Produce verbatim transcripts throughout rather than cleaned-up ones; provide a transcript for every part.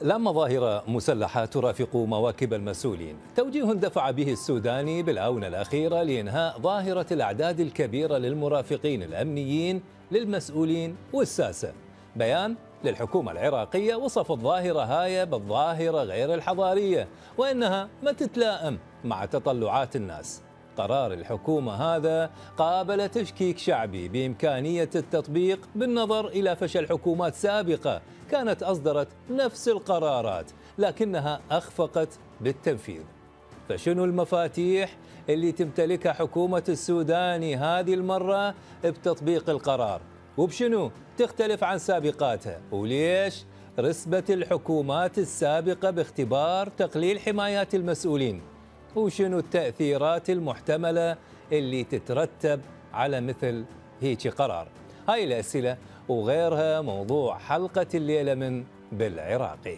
لا مظاهر مسلحة ترافق مواكب المسؤولين، توجيه دفع به السوداني بالآونة الأخيرة لإنهاء ظاهرة الأعداد الكبيرة للمرافقين الأمنيين للمسؤولين والساسة. بيان للحكومة العراقية وصف الظاهرة هاي بالظاهرة غير الحضارية وإنها ما تتلائم مع تطلعات الناس. قرار الحكومة هذا قابل تشكيك شعبي بإمكانية التطبيق بالنظر إلى فشل حكومات سابقة كانت أصدرت نفس القرارات لكنها أخفقت بالتنفيذ. فشنو المفاتيح اللي تمتلكها حكومة السوداني هذه المرة بتطبيق القرار؟ وبشنو تختلف عن سابقاتها؟ وليش رسبت الحكومات السابقة باختبار تقليل حمايات المسؤولين؟ وشنو التأثيرات المحتملة اللي تترتب على مثل هيك قرار؟ هاي الأسئلة وغيرها موضوع حلقة الليلة من بالعراقي.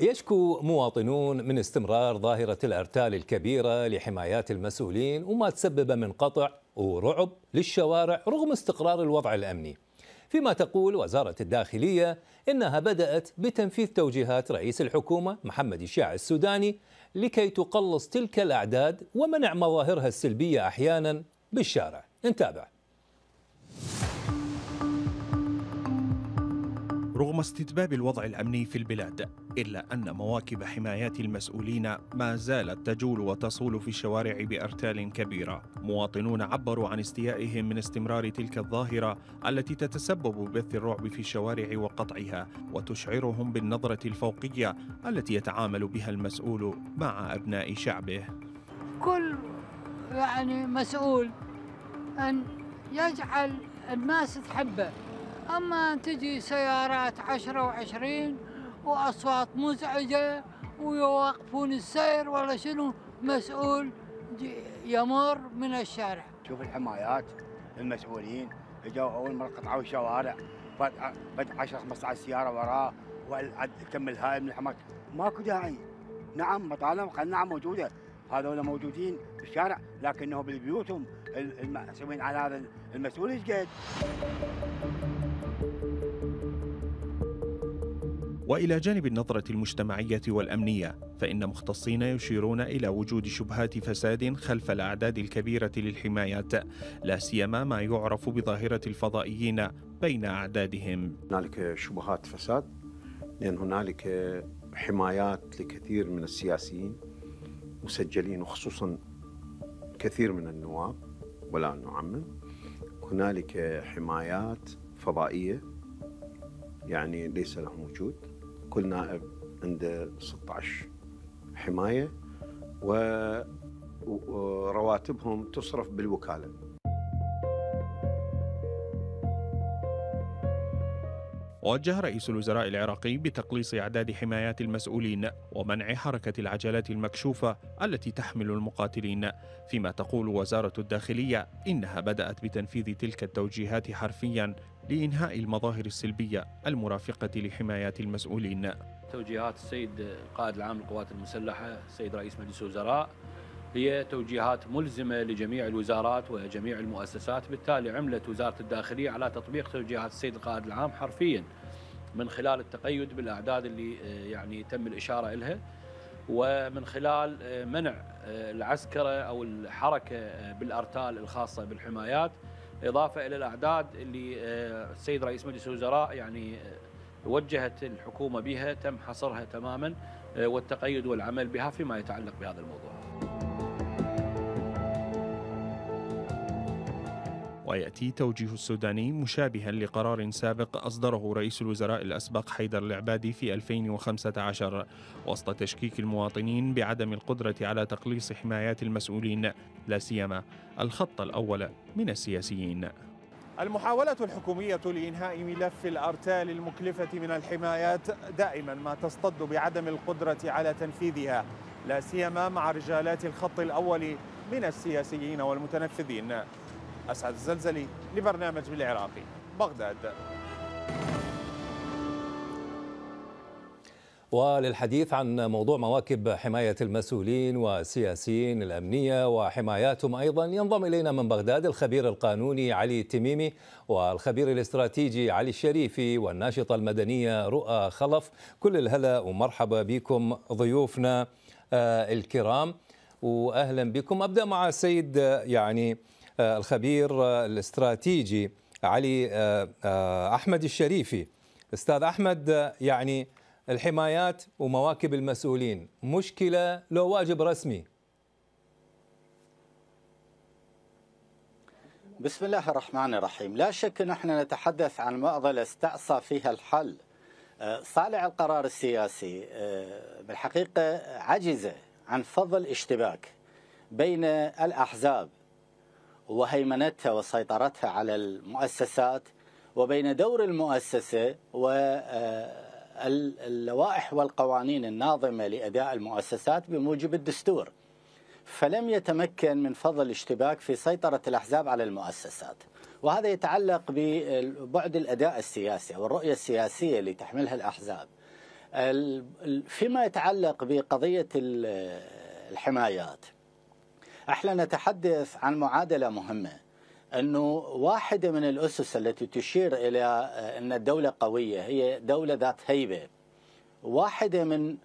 يشكو مواطنون من استمرار ظاهرة الأرتال الكبيرة لحمايات المسؤولين وما تسبب من قطع ورعب للشوارع رغم استقرار الوضع الأمني، فيما تقول وزارة الداخلية إنها بدأت بتنفيذ توجيهات رئيس الحكومة محمد شياع السوداني لكي تقلص تلك الأعداد ومنع مظاهرها السلبية أحيانا بالشارع. نتابع. رغم استتباب الوضع الأمني في البلاد، إلا أن مواكب حمايات المسؤولين ما زالت تجول وتصول في الشوارع بأرتال كبيرة. مواطنون عبروا عن استيائهم من استمرار تلك الظاهرة التي تتسبب ببث الرعب في الشوارع وقطعها، وتشعرهم بالنظرة الفوقية التي يتعامل بها المسؤول مع أبناء شعبه. كل يعني مسؤول أن يجعل الناس تحبه، أما تجي سيارات عشرة وعشرين وأصوات مزعجة ويوقفون السير ولا شنو، مسؤول يمر من الشارع. شوف الحمايات المسؤولين اجوا أول مرة قطعوا الشوارع، بعد عشرة خمسة عشر سيارة وراه وكمل هاي من الحمايات، ماكو داعي. نعم مطالب قلنا موجودة، هذول موجودين في الشارع لكنهم بالبيوتهم المحسوبين على هذا المسؤول ايش قد. وإلى جانب النظرة المجتمعية والأمنية، فإن مختصين يشيرون إلى وجود شبهات فساد خلف الأعداد الكبيرة للحمايات، لا سيما ما يعرف بظاهرة الفضائيين بين أعدادهم. هنالك شبهات فساد لأن هنالك حمايات لكثير من السياسيين مسجلين، وخصوصا كثير من النواب، ولا نعمم. هنالك حمايات فضائية يعني ليس لهم وجود، كل نائب عنده ستة عشر حماية ورواتبهم تصرف بالوكالة. وجه رئيس الوزراء العراقي بتقليص أعداد حمايات المسؤولين ومنع حركة العجلات المكشوفة التي تحمل المقاتلين، فيما تقول وزارة الداخلية إنها بدأت بتنفيذ تلك التوجيهات حرفياً لإنهاء المظاهر السلبية المرافقة لحمايات المسؤولين. توجيهات السيد القائد العام للقوات المسلحة السيد رئيس مجلس الوزراء هي توجيهات ملزمة لجميع الوزارات وجميع المؤسسات، بالتالي عملت وزارة الداخلية على تطبيق توجيهات السيد القائد العام حرفيا من خلال التقيد بالأعداد اللي يعني تم الإشارة إلها، ومن خلال منع العسكرة أو الحركة بالأرتال الخاصة بالحمايات، إضافة إلى الأعداد اللي السيد رئيس مجلس الوزراء يعني وجهت الحكومة بها تم حصرها تماما والتقيد والعمل بها فيما يتعلق بهذا الموضوع. ويأتي توجيه السوداني مشابها لقرار سابق أصدره رئيس الوزراء الأسبق حيدر العبادي في ألفين وخمسة عشر وسط تشكيك المواطنين بعدم القدرة على تقليص حمايات المسؤولين، لا سيما الخط الأول من السياسيين. المحاولة الحكومية لإنهاء ملف الأرتال المكلفة من الحمايات دائما ما تصطد بعدم القدرة على تنفيذها، لا سيما مع رجالات الخط الأول من السياسيين والمتنفذين. أسعد الزلزلي لبرنامج بالعراقي بغداد. وللحديث عن موضوع مواكب حماية المسؤولين والسياسيين الأمنية وحماياتهم أيضا ينضم إلينا من بغداد الخبير القانوني علي التميمي والخبير الاستراتيجي علي الشريفي والناشطة المدنية رؤى خلف. كل الهلا ومرحبا بكم ضيوفنا الكرام وأهلا بكم. أبدأ مع السيد يعني الخبير الاستراتيجي علي أحمد الشريفي. أستاذ أحمد، يعني الحمايات ومواكب المسؤولين مشكلة لو واجب رسمي؟ بسم الله الرحمن الرحيم. لا شك نحن نتحدث عن معضلة استعصى فيها الحل. صانع القرار السياسي بالحقيقة عجز عن فض الاشتباك بين الأحزاب وهيمنتها وسيطرتها على المؤسسات وبين دور المؤسسة و اللوائح والقوانين الناظمة لأداء المؤسسات بموجب الدستور، فلم يتمكن من فض الاشتباك في سيطرة الأحزاب على المؤسسات، وهذا يتعلق ببعد الأداء السياسي والرؤية السياسية اللي تحملها الأحزاب. فيما يتعلق بقضية الحمايات، احنا نتحدث عن معادلة مهمة، أنه واحدة من الأسس التي تشير إلى أن الدولة قوية هي دولة ذات هيبة. واحدة من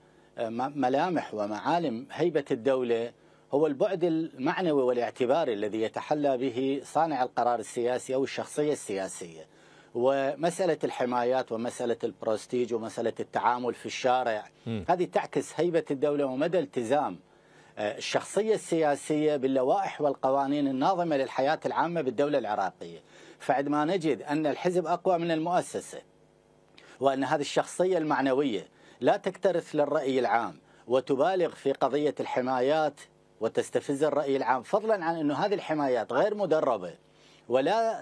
ملامح ومعالم هيبة الدولة هو البعد المعنوي والاعتباري الذي يتحلى به صانع القرار السياسي أو الشخصية السياسية، ومسألة الحمايات ومسألة البروستيج ومسألة التعامل في الشارع م. هذه تعكس هيبة الدولة ومدى التزام الشخصية السياسية باللوائح والقوانين الناظمة للحياة العامة بالدولة العراقية. فعندما نجد أن الحزب أقوى من المؤسسة وأن هذه الشخصية المعنوية لا تكترث للرأي العام وتبالغ في قضية الحمايات وتستفز الرأي العام، فضلا عن أن هذه الحمايات غير مدربة ولا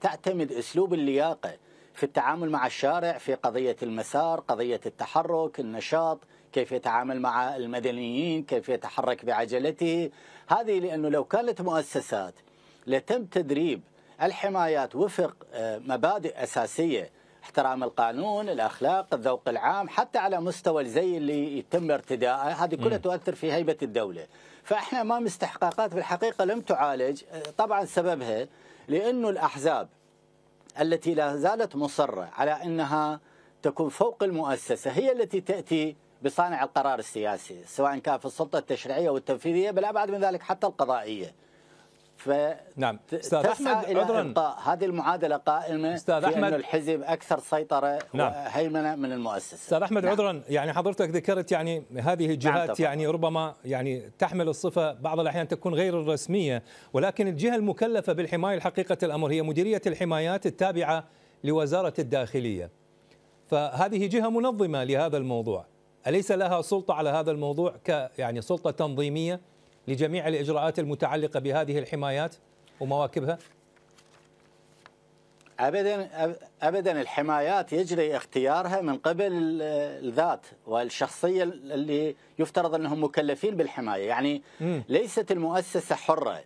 تعتمد أسلوب اللياقة في التعامل مع الشارع في قضية المسار، قضية التحرك، النشاط، كيف يتعامل مع المدنيين، كيف يتحرك بعجلته. هذه لأنه لو كانت مؤسسات لتم تدريب الحمايات وفق مبادئ أساسية، احترام القانون، الأخلاق، الذوق العام، حتى على مستوى الزي اللي يتم ارتداءه، هذه كلها تؤثر في هيبة الدولة. فإحنا أمام استحقاقات بالحقيقة لم تعالج، طبعا سببها لأنه الأحزاب التي لا زالت مصرة على أنها تكون فوق المؤسسة هي التي تأتي بصانع القرار السياسي، سواء كان في السلطة التشريعية والتنفيذية، بل أبعد من ذلك حتى القضائية. نعم. أستاذ أحمد، إلى هذه المعادلة قائمة أستاذ أحمد، أن الحزب أكثر سيطرة نعم. وهيمنة من المؤسسة. أستاذ أحمد، نعم. عذرا، يعني حضرتك ذكرت يعني هذه الجهات نعم يعني ربما يعني تحمل الصفة بعض الأحيان تكون غير الرسمية، ولكن الجهة المكلفة بالحماية حقيقة الأمر هي مديرية الحمايات التابعة لوزارة الداخلية، فهذه جهة منظمة لهذا الموضوع، أليس لها سلطة على هذا الموضوع ك يعني سلطة تنظيمية لجميع الإجراءات المتعلقة بهذه الحمايات ومواكبها؟ أبدا أبدا، الحمايات يجري اختيارها من قبل الذات والشخصية اللي يفترض أنهم مكلفين بالحماية، يعني م. ليست المؤسسة حرة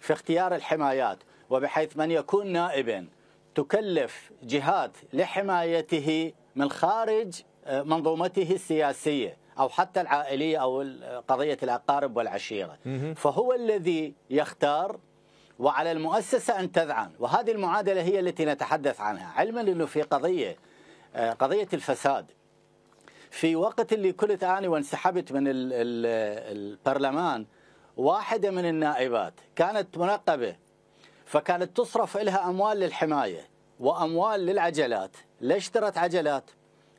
في اختيار الحمايات، وبحيث من يكون نائبا تكلف جهات لحمايته من خارج منظومته السياسية أو حتى العائلية أو قضية الأقارب والعشيرة. فهو الذي يختار، وعلى المؤسسة أن تذعن، وهذه المعادلة هي التي نتحدث عنها، علما أنه في قضية قضية الفساد في وقت اللي كنت أنا وانسحبت من البرلمان، واحدة من النائبات كانت منقبة، فكانت تصرف لها أموال للحماية وأموال للعجلات، لا اشترت عجلات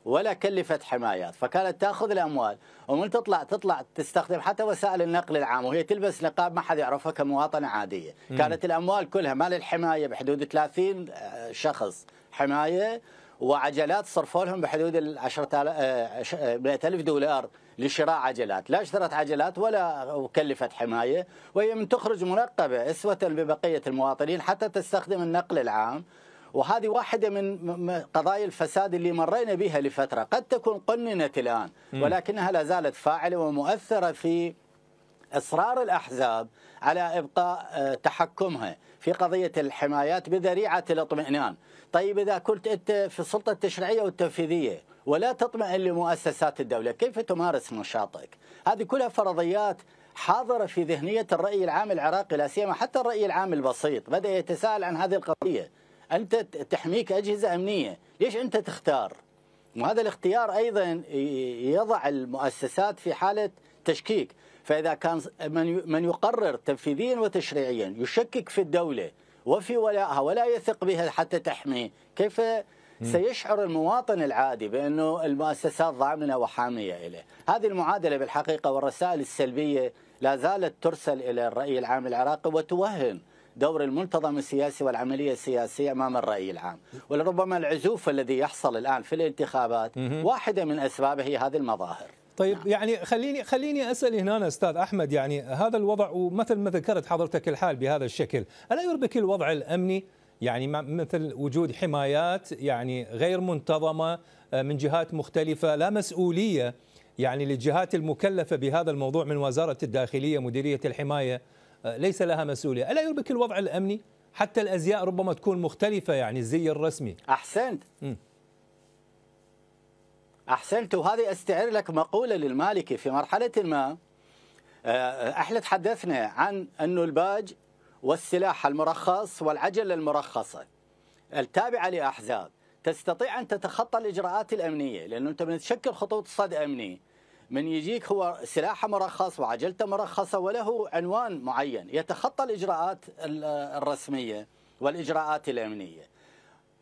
ولا كلفت حمايات، فكانت تاخذ الاموال ومن تطلع تطلع تستخدم حتى وسائل النقل العام وهي تلبس نقاب ما حد يعرفها كمواطنه عاديه، م. كانت الاموال كلها مال الحمايه بحدود ثلاثين شخص حمايه، وعجلات صرفوا لهم بحدود ال مئة ألف دولار لشراء عجلات، لا اشترت عجلات ولا كلفت حمايه، وهي من تخرج منقبه اسوه ببقيه المواطنين حتى تستخدم النقل العام. وهذه واحدة من قضايا الفساد اللي مرينا بها لفترة، قد تكون قننت الآن ولكنها لا زالت فاعلة ومؤثرة في إصرار الأحزاب على إبقاء تحكمها في قضية الحمايات بذريعة الاطمئنان. طيب إذا كنت أنت في السلطة التشريعية والتنفيذية ولا تطمئن لمؤسسات الدولة، كيف تمارس نشاطك؟ هذه كلها فرضيات حاضرة في ذهنية الرأي العام العراقي، لا سيما حتى الرأي العام البسيط بدأ يتساءل عن هذه القضية. أنت تحميك أجهزة أمنية، ليش أنت تختار؟ وهذا الاختيار أيضا يضع المؤسسات في حالة تشكيك. فإذا كان من يقرر تنفيذيا وتشريعيا يشكك في الدولة وفي ولائها ولا يثق بها حتى تحميه، كيف سيشعر المواطن العادي بأنه المؤسسات ضامنة وحامية إليه؟ هذه المعادلة بالحقيقة والرسائل السلبية لا زالت ترسل إلى الرأي العام العراقي وتوهن دور المنتظم السياسي والعملية السياسية أمام الرأي العام. ولربما العزوف الذي يحصل الآن في الانتخابات واحدة من أسبابه هي هذه المظاهر. طيب نعم. يعني خليني خليني أسأل هنا أستاذ أحمد، يعني هذا الوضع ومثل ما ذكرت حضرتك الحال بهذا الشكل، ألا يربك الوضع الأمني؟ يعني مثل وجود حمايات يعني غير منتظمة من جهات مختلفة، لا مسؤولية يعني للجهات المكلفة بهذا الموضوع من وزارة الداخلية، مديرية الحماية ليس لها مسؤولية، ألا يربك الوضع الأمني؟ حتى الأزياء ربما تكون مختلفة، يعني الزي الرسمي. أحسنت م. أحسنت، وهذه أستعير لك مقولة للمالكي في مرحلة ما. احنا تحدثنا عن أنه الباج والسلاح المرخص والعجلة المرخصة التابعة لأحزاب تستطيع أن تتخطى الإجراءات الأمنية، لأنه أنت من تشكل خطوط صد أمني من يجيك هو سلاحه مرخص وعجلته مرخصة وله عنوان معين يتخطى الإجراءات الرسمية والإجراءات الأمنية.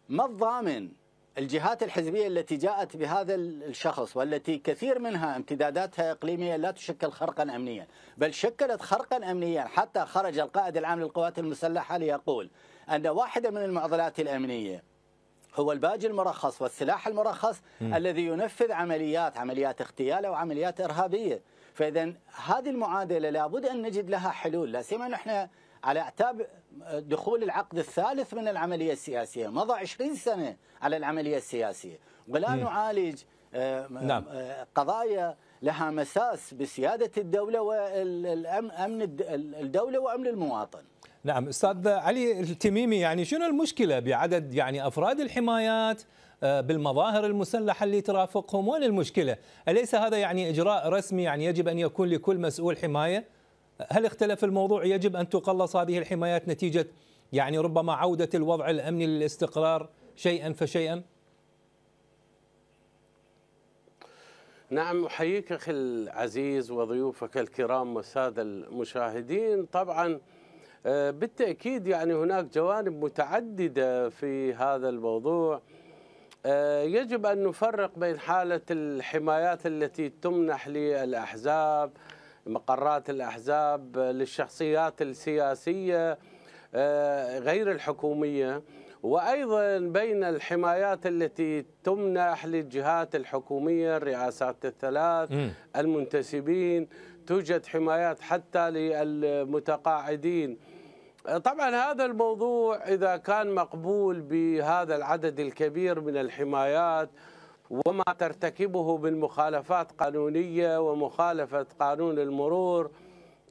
ما الضامن الجهات الحزبية التي جاءت بهذا الشخص والتي كثير منها امتداداتها إقليمية لا تشكل خرقا أمنيا، بل شكلت خرقا أمنيا، حتى خرج القائد العام للقوات المسلحة ليقول أن واحدة من المعضلات الأمنية هو الباج المرخص والسلاح المرخص م. الذي ينفذ عمليات عمليات اغتيال أو عمليات إرهابية. فإذا هذه المعادلة لابد أن نجد لها حلول، لا سيما نحن على اعتاب دخول العقد الثالث من العملية السياسية، مضى عشرين سنة على العملية السياسية ولا م. نعالج نعم. قضايا لها مساس بسيادة الدولة وأمن الدولة وأمن المواطن. نعم أستاذ علي التميمي، يعني شنو المشكلة بعدد يعني أفراد الحمايات بالمظاهر المسلحة اللي ترافقهم؟ وين المشكلة؟ أليس هذا يعني إجراء رسمي يعني يجب أن يكون لكل مسؤول حماية؟ هل اختلف الموضوع؟ يجب أن تقلص هذه الحمايات نتيجة يعني ربما عودة الوضع الأمني للاستقرار شيئا فشيئا؟ نعم، أحييك أخي العزيز وضيوفك الكرام والسادة المشاهدين. طبعا بالتأكيد يعني هناك جوانب متعددة في هذا الموضوع. يجب أن نفرق بين حالة الحمايات التي تمنح للأحزاب، مقرات الأحزاب، للشخصيات السياسية غير الحكومية، وأيضا بين الحمايات التي تمنح للجهات الحكومية، الرئاسات الثلاث، المنتسبين، توجد حمايات حتى للمتقاعدين. طبعا هذا الموضوع إذا كان مقبول بهذا العدد الكبير من الحمايات وما ترتكبه من مخالفات قانونية ومخالفة قانون المرور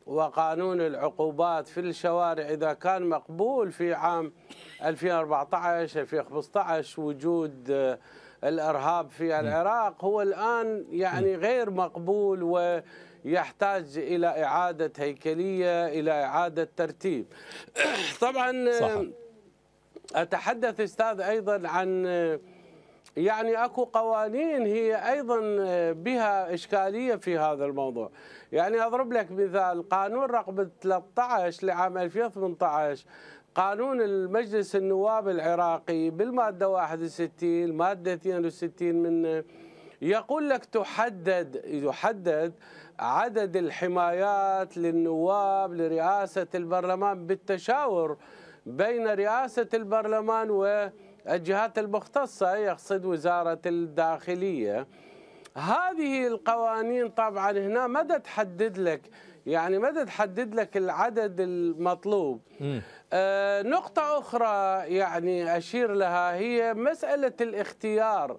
وقانون العقوبات في الشوارع، إذا كان مقبول في عام ألفين وأربعة عشر ألفين وخمسة عشر وجود الإرهاب في العراق، هو الآن يعني غير مقبول ويحتاج إلى إعادة هيكلية، إلى إعادة ترتيب. طبعا صح. أتحدث أستاذ أيضا عن يعني أكو قوانين هي أيضا بها إشكالية في هذا الموضوع. يعني أضرب لك مثال، قانون رقم ثلاثة عشر لعام ألفين وثمانية عشر، قانون المجلس النواب العراقي بالمادة واحد وستين مادة اثنين وستين منه يقول لك تحدد يحدد عدد الحمايات للنواب لرئاسة البرلمان بالتشاور بين رئاسة البرلمان و الجهات المختصة، يقصد وزارة الداخلية. هذه القوانين طبعا هنا مدى تحدد لك يعني مدى تحدد لك العدد المطلوب. آه نقطة أخرى يعني أشير لها هي مسألة الاختيار.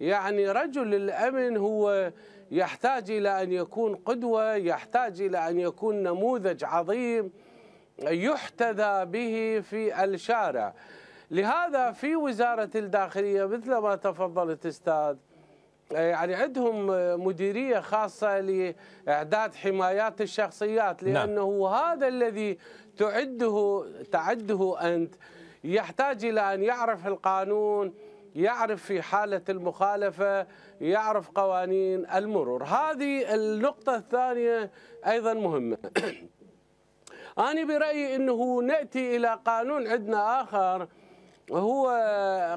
يعني رجل الأمن هو يحتاج إلى أن يكون قدوة، يحتاج إلى أن يكون نموذج عظيم يحتذى به في الشارع. لهذا في وزارة الداخلية مثل ما تفضلت أستاذ، يعني عندهم مديرية خاصة لإعداد حمايات الشخصيات، لأنه نعم. هذا الذي تعده تعده أنت يحتاج إلى أن يعرف القانون، يعرف في حالة المخالفة، يعرف قوانين المرور. هذه النقطة الثانية أيضا مهمة. أنا برأيي أنه نأتي إلى قانون عندنا آخر، هو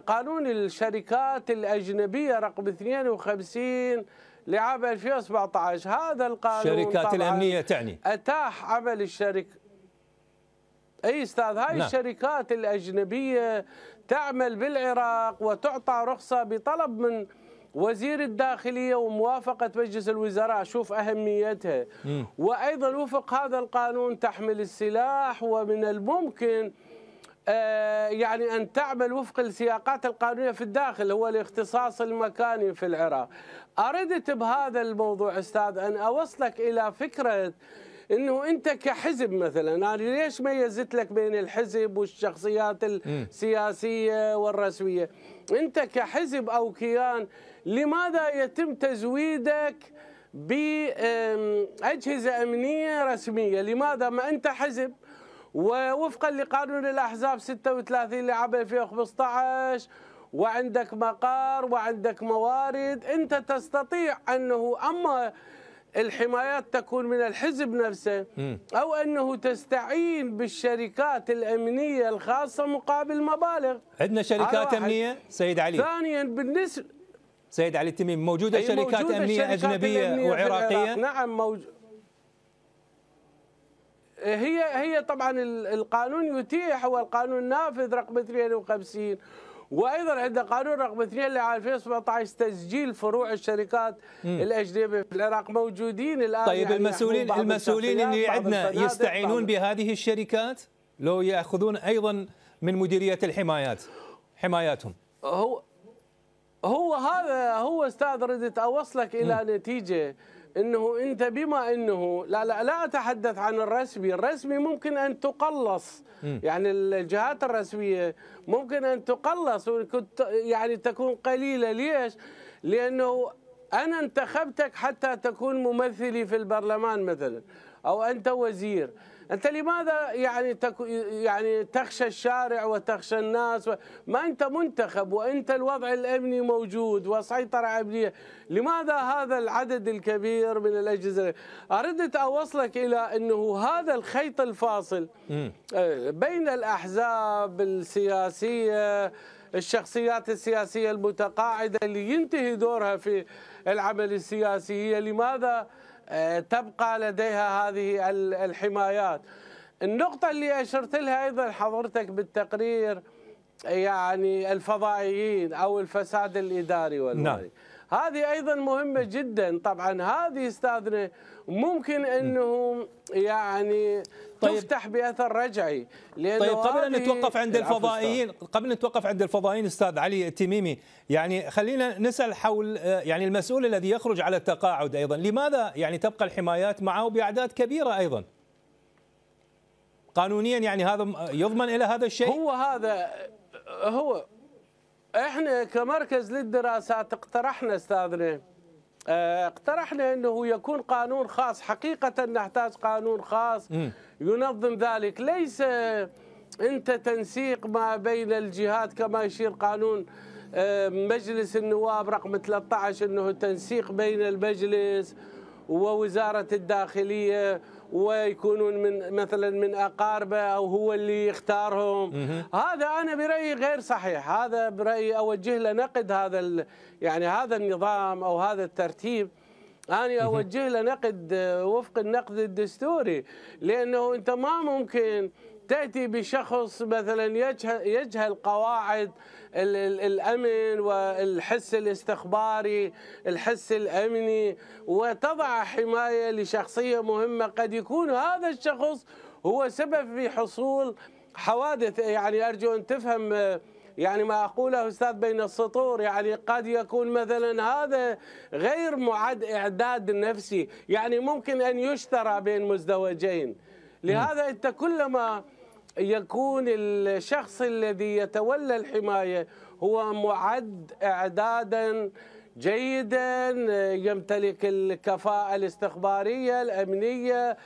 قانون الشركات الأجنبية رقم اثنين وخمسين لعام ألفين وسبعة عشر. هذا القانون الشركات الأمنية تعني أتاح عمل الشركة. أي أستاذ، هاي نعم. الشركات الأجنبية تعمل بالعراق وتعطى رخصة بطلب من وزير الداخلية وموافقة مجلس الوزراء. شوف أهميتها. م. وأيضا وفق هذا القانون تحمل السلاح، ومن الممكن يعني أن تعمل وفق السياقات القانونية في الداخل، هو الاختصاص المكاني في العراق. أردت بهذا الموضوع أستاذ أن أوصلك إلى فكرة أنه أنت كحزب مثلا، أنا ليش ميزت لك بين الحزب والشخصيات السياسية والرسمية؟ أنت كحزب أو كيان لماذا يتم تزويدك بأجهزة أمنية رسمية؟ لماذا؟ ما أنت حزب. ووفقا لقانون الأحزاب ستة وثلاثين لعام ألفين وخمسة عشر وعندك مقار وعندك موارد، أنت تستطيع أنه أما الحمايات تكون من الحزب نفسه أو أنه تستعين بالشركات الأمنية الخاصة مقابل مبالغ. عندنا شركات أمنية سيد علي. ثانيا بالنسبة سيد علي التميمي، موجودة شركات موجودة أمنية أجنبية وعراقية؟ نعم موجودة. هي هي طبعا القانون يتيح، هو القانون النافذ رقم اثنين وخمسين، وايضا عندنا قانون رقم اثنين لعام ألفين وسبعة عشر تسجيل فروع الشركات الاجنبيه في العراق، موجودين الان. طيب يعني المسؤولين المسؤولين اللي عندنا يستعينون بهذه الشركات لو ياخذون ايضا من مديريه الحمايات حماياتهم؟ هو هو هذا هو استاذ، ردت اوصلك الى م. نتيجه انه انت بما انه لا لا لا اتحدث عن الرسمي، الرسمي ممكن ان تقلص، يعني الجهات الرسميه ممكن ان تقلص يعني تكون قليله. ليش؟ لانه انا انتخبتك حتى تكون ممثلي في البرلمان مثلا، او انت وزير، انت لماذا يعني تكو يعني تخشى الشارع وتخشى الناس و... ما انت منتخب وانت الوضع الامني موجود وسيطره امنيه، لماذا هذا العدد الكبير من الاجهزه؟ اردت اوصلك الى انه هذا الخيط الفاصل بين الاحزاب السياسيه، الشخصيات السياسيه المتقاعده اللي ينتهي دورها في العمل السياسي، هي لماذا تبقى لديها هذه الحمايات؟ النقطة اللي أشرت لها أيضا حضرتك بالتقرير، يعني الفضائيين أو الفساد الإداري والمالي، نعم. هذه أيضا مهمة جدا. طبعا هذه استاذنا ممكن أنه يعني طيب. تفتح بأثر رجعي. طيب قبل أن نتوقف عند الفضائيين قبل أن نتوقف عند الفضائيين أستاذ علي التميمي، يعني خلينا نسأل حول يعني المسؤول الذي يخرج على التقاعد أيضا، لماذا يعني تبقى الحمايات معه بأعداد كبيرة أيضا؟ قانونيا يعني هذا يضمن إلى هذا الشيء؟ هو هذا هو احنا كمركز للدراسات اقترحنا استاذنا، اقترحنا أنه يكون قانون خاص. حقيقة نحتاج قانون خاص ينظم ذلك، ليس أنت تنسيق ما بين الجهات كما يشير قانون مجلس النواب رقم ثلاثة عشر، أنه تنسيق بين المجلس ووزارة الداخلية ويكونون من مثلا من أقاربه أو هو اللي يختارهم. هذا أنا برأيي غير صحيح، هذا برأيي أوجه له نقد، هذا يعني هذا النظام أو هذا الترتيب أنا أوجه له نقد وفق النقد الدستوري، لأنه أنت ما ممكن تأتي بشخص مثلا يجهل, يجهل قواعد الأمن والحس الاستخباري، الحس الأمني، وتضع حماية لشخصية مهمة قد يكون هذا الشخص هو سبب في حصول حوادث. يعني أرجو أن تفهم يعني ما أقوله أستاذ بين السطور، يعني قد يكون مثلا هذا غير معد إعداد نفسي، يعني ممكن أن يشترى بين مزدوجين. لهذا أنت كلما يكون الشخص الذي يتولى الحماية هو معد إعدادا جيدا، يمتلك الكفاءة الاستخبارية الأمنية،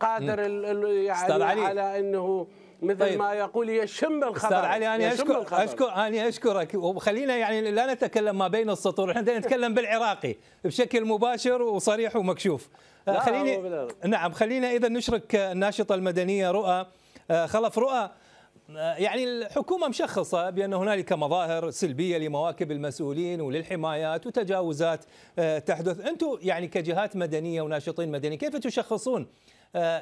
قادر يعني على أنه مثل طيب. ما يقول يشم الخبر. استاذ علي انا اشكر اشكر انا اشكرك، وخلينا يعني لا نتكلم ما بين السطور، احنا نتكلم بالعراقي بشكل مباشر وصريح ومكشوف. خليني نعم خلينا اذا نشرك الناشطه المدنيه رؤى خلف. رؤى، يعني الحكومه مشخصه بان هنالك مظاهر سلبيه لمواكب المسؤولين وللحمايات وتجاوزات تحدث، انتم يعني كجهات مدنيه وناشطين مدنيين كيف تشخصون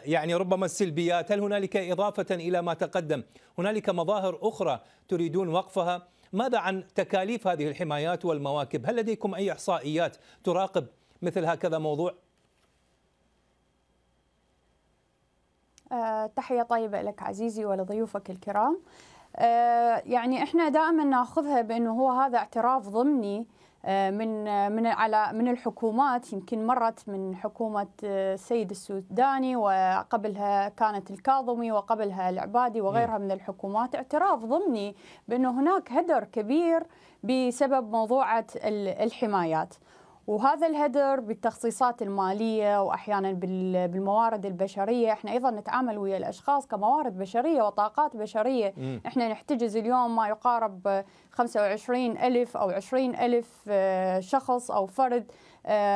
يعني ربما السلبيات؟ هل هنالك إضافة إلى ما تقدم هنالك مظاهر أخرى تريدون وقفها؟ ماذا عن تكاليف هذه الحمايات والمواكب؟ هل لديكم أي إحصائيات تراقب مثل هكذا موضوع؟ أه تحية طيبة لك عزيزي ولضيوفك الكرام. أه يعني إحنا دائما نأخذها بأنه هو هذا اعتراف ضمني من من على من الحكومات، يمكن مرت من حكومة السيد السوداني وقبلها كانت الكاظمي وقبلها العبادي وغيرها من الحكومات، اعتراف ضمني بأنه هناك هدر كبير بسبب موضوعة الحمايات، وهذا الهدر بالتخصيصات المالية وأحيانا بالموارد البشرية. احنا أيضا نتعامل ويا الأشخاص كموارد بشرية وطاقات بشرية. م. احنا نحتجز اليوم ما يقارب خمسة وعشرين ألف أو عشرين ألف شخص أو فرد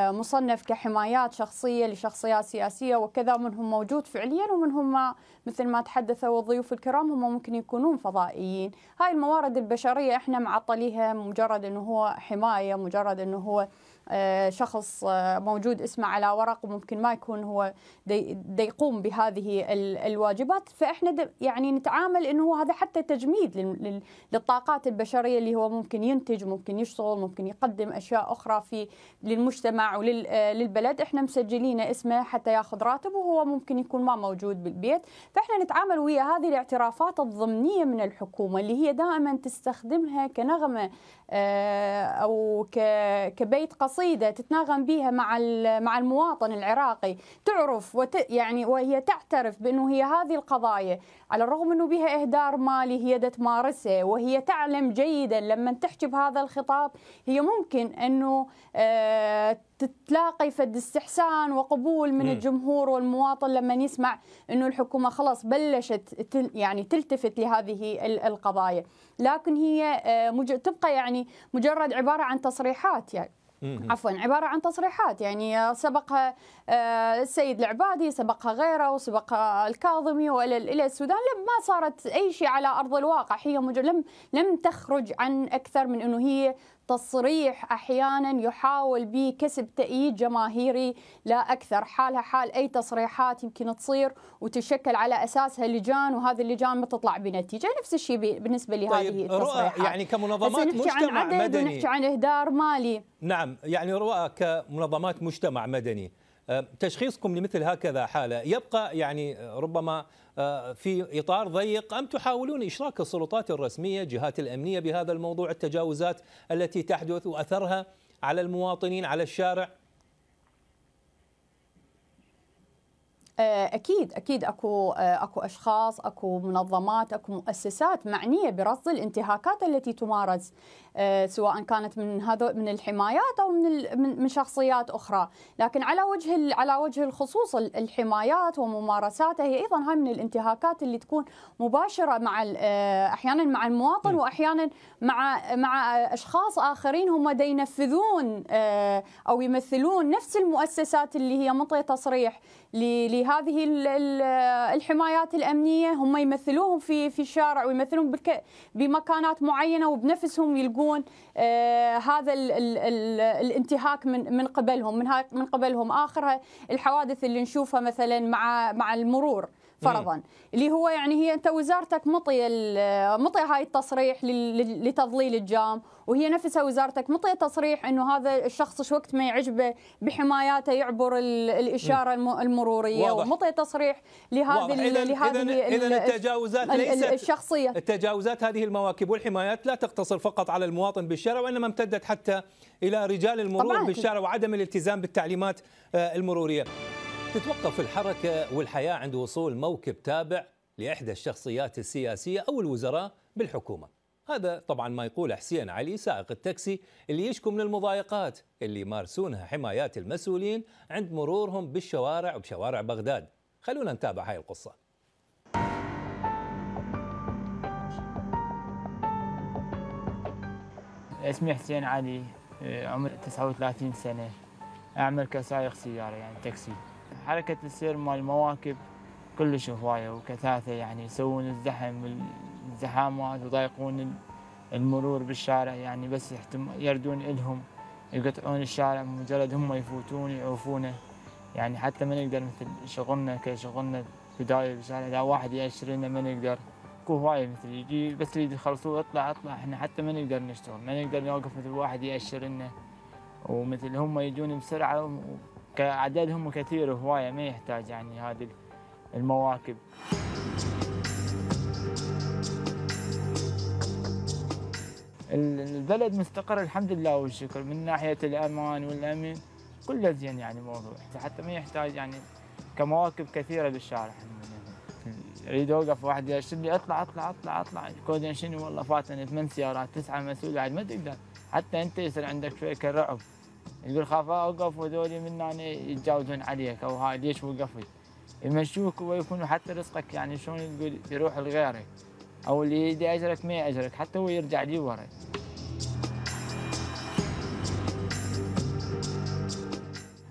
مصنف كحمايات شخصية لشخصيات سياسية وكذا، منهم موجود فعليا ومنهم ما مثل ما تحدثوا الضيوف الكرام هم ممكن يكونون فضائيين. هاي الموارد البشرية احنا معطليها مجرد أنه هو حماية، مجرد أنه هو شخص موجود اسمه على ورق وممكن ما يكون هو يقوم بهذه الواجبات. فإحنا يعني نتعامل أنه هذا حتى تجميد للطاقات البشرية اللي هو ممكن ينتج، ممكن يشتغل، ممكن يقدم أشياء أخرى في للمجتمع وللبلد. إحنا مسجلين اسمه حتى يأخذ راتب وهو ممكن يكون ما موجود بالبيت. فإحنا نتعامل ويا هذه الاعترافات الضمنية من الحكومة اللي هي دائما تستخدمها كنغمة أو كبيت قصير قصيدة تتناغم بها مع مع المواطن العراقي، تعرف وت يعني وهي تعترف بأنه هي هذه القضايا على الرغم أنه بها إهدار مالي هي تمارسه، وهي تعلم جيدا لما تحكي بهذا الخطاب هي ممكن أنه آه تتلاقي فد استحسان وقبول من م. الجمهور والمواطن لما يسمع انه الحكومه خلاص بلشت يعني تلتفت لهذه القضايا، لكن هي تبقى يعني مجرد عباره عن تصريحات يعني م. عفوا عباره عن تصريحات يعني سبقها السيد العبادي، سبقها غيره، وسبقها الكاظمي والى الى السودان، ما صارت اي شيء على ارض الواقع. هي لم لم تخرج عن اكثر من انه هي تصريح أحيانا يحاول به كسب تأييد جماهيري لا أكثر، حالها حال أي تصريحات يمكن تصير وتشكل على أساسها لجان، وهذا اللجان ما تطلع بنتيجة. نفس الشيء بالنسبة لهذه طيب التصريحات. رؤى يعني كمنظمات نحكي مجتمع عن عدد مدني، نحكي عن إهدار مالي. نعم يعني رؤى كمنظمات مجتمع مدني، تشخيصكم لمثل هكذا حالة يبقى يعني ربما في إطار ضيق، أم تحاولون إشراك السلطات الرسمية جهات الأمنية بهذا الموضوع، التجاوزات التي تحدث وأثرها على المواطنين على الشارع؟ أكيد أكيد أكو أكو أشخاص، أكو منظمات، أكو مؤسسات معنية برصد الانتهاكات التي تمارس سواء كانت من هذو من الحمايات أو من من شخصيات أخرى، لكن على وجه على وجه الخصوص الحمايات وممارساتها هي أيضا هاي من الانتهاكات اللي تكون مباشرة مع أحيانا مع المواطن وأحيانا مع مع أشخاص آخرين هم ينفذون أو يمثلون نفس المؤسسات اللي هي منطقة تصريح لهذه الحمايات الأمنية، هم يمثلوهم في في الشارع ويمثلون بمكانات معينة وبنفسهم يلقون آه هذا ال ال ال الانتهاك من من قبلهم من من قبلهم آخرها الحوادث اللي نشوفها مثلا مع مع المرور. فرضا اللي هو يعني هي انت وزارتك مطيه مطيه هاي التصريح لتضليل الجام، وهي نفسها وزارتك مطيه تصريح انه هذا الشخص شو وقت ما يعجبه بحماياته يعبر الاشاره م. المروريه، ومطيه تصريح لهذه لهذه اذا التجاوزات ليست الشخصيه. التجاوزات هذه المواكب والحمايات لا تقتصر فقط على المواطن بالشارع، وانما امتدت حتى الى رجال المرور بالشارع وعدم الالتزام بالتعليمات المروريه. تتوقف الحركة والحياة عند وصول موكب تابع لإحدى الشخصيات السياسية أو الوزراء بالحكومة. هذا طبعا ما يقول حسين علي سائق التاكسي اللي يشكو من المضايقات اللي يمارسونها حمايات المسؤولين عند مرورهم بالشوارع وبشوارع بغداد. خلونا نتابع هاي القصة. اسمي حسين علي، عمري تسعة وثلاثين سنة، أعمل كسائق سيارة يعني تاكسي. حركة السير مال المواكب كلش هواية وكثافة، يعني يسوون الزحم الزحامات وضايقون المرور بالشارع، يعني بس يردون إلهم يقطعون الشارع، مجرد هم يفوتون يعوفونه، يعني حتى ما نقدر مثل شغلنا كشغلنا بداية بالشارع لا واحد يأشرنا ما نقدر. اكو هواية مثل يجي بس يريد يخلصوه اطلع اطلع، احنا حتى ما نقدر نشتغل، ما نقدر نوقف مثل واحد يأشرنا، ومثل هم يجون بسرعة كعددهم كثير وهواية ما يحتاج يعني هذه المواكب. البلد مستقر الحمد لله والشكر، من ناحية الأمان والأمن كله زين، يعني موضوع حتى ما يحتاج يعني كمواكب كثيرة بالشارع. أريد أوقف واحد يرشد لي أطلع أطلع أطلع أطلع، كودين شنو والله فاتني ثمان سيارات تسعة مسؤول عاد ما تقدر، حتى أنت يصير عندك شوية كالرعب. يقول خاف اوقف وذولي من هنا يتجاوزون عليك او هاي ليش وقفت؟ يمشوك ويكونوا حتى رزقك يعني شلون تقول يروح لغيرك، او اللي يدي اجرك ما ياجرك حتى هو يرجع لي ورا.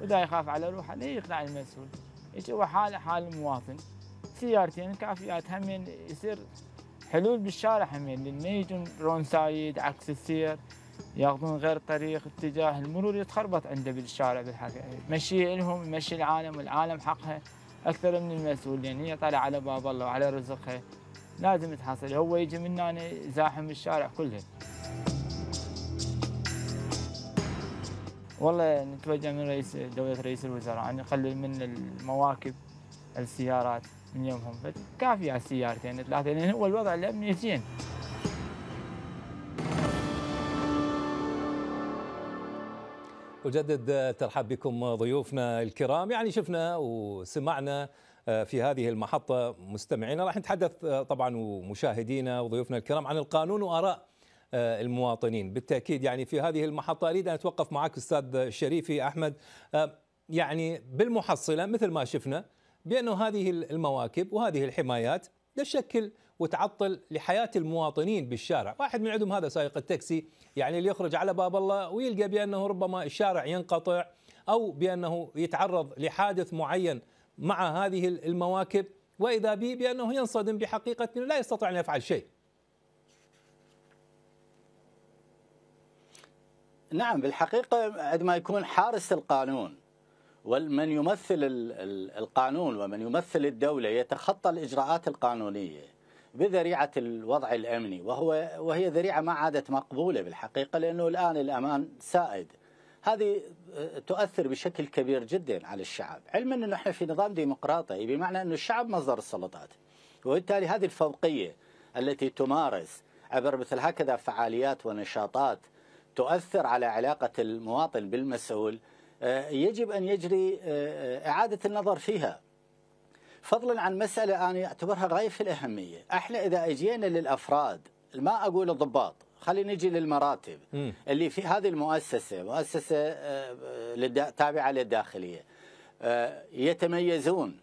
ودا يخاف على روحه لا يقنع المسؤول، ايش هو حاله حال المواطن، سيارتين كافيات. همين يصير حلول بالشارع همين لان ما يجون رون سايد عكس السير، ياخذون غير طريق اتجاه المرور، يتخربط عنده بالشارع بالحقيقه. مشي لهم يمشي العالم، والعالم حقها اكثر من المسؤول لان يعني هي طالعه على باب الله وعلى رزقها لازم تحصل، هو يجي من هنا زاحم الشارع كله. والله نتوجه من رئيس دوله رئيس الوزراء ان يقلل من المواكب السيارات من يومهم، كافيه سيارتين ثلاثه لان هو الوضع الامني زين. أجدد ترحب بكم ضيوفنا الكرام. يعني شفنا وسمعنا في هذه المحطة مستمعينا، راح نتحدث طبعا ومشاهدينا وضيوفنا الكرام عن القانون وآراء المواطنين بالتأكيد. يعني في هذه المحطة أريد أن أتوقف معك أستاذ الشريفي أحمد، يعني بالمحصلة مثل ما شفنا بأنه هذه المواكب وهذه الحمايات تشكل وتعطل لحياة المواطنين بالشارع. واحد من عندهم هذا سائق التاكسي، يعني اللي يخرج على باب الله ويلقى بأنه ربما الشارع ينقطع أو بأنه يتعرض لحادث معين مع هذه المواكب، وإذا به بأنه ينصدم بحقيقة أنه لا يستطيع أن يفعل شيء. نعم بالحقيقة عندما يكون حارس القانون ومن يمثل القانون ومن يمثل الدولة يتخطى الإجراءات القانونية بذريعة الوضع الأمني، وهو وهي ذريعة ما عادت مقبولة بالحقيقة، لأنه الآن الأمان سائد. هذه تؤثر بشكل كبير جدا على الشعب، علما أنه نحن في نظام ديمقراطي بمعنى أنه الشعب مصدر السلطات، وبالتالي هذه الفوقية التي تمارس عبر مثل هكذا فعاليات ونشاطات تؤثر على علاقة المواطن بالمسؤول يجب أن يجري إعادة النظر فيها، فضلا عن مسألة أنا أعتبرها غاية في الأهمية. احنا إذا أجينا للأفراد، ما أقول الضباط، خلينا نجي للمراتب اللي في هذه المؤسسة، مؤسسة تابعة للداخلية، يتميزون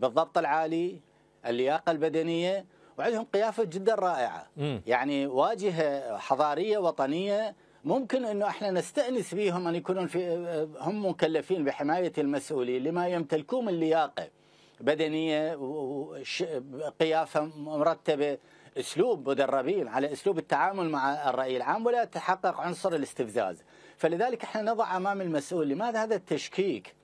بالضبط العالي، اللياقة البدنية، وعندهم قيافة جدا رائعة، يعني واجهة حضارية وطنية ممكن أنه احنا نستأنس بهم أن يكونون في هم مكلفين بحماية المسؤولين لما يمتلكون من اللياقة بدنية وقيافة مرتبة، أسلوب مدربين على أسلوب التعامل مع الرأي العام ولا تحقق عنصر الاستفزاز. فلذلك احنا نضع أمام المسؤول لماذا هذا التشكيك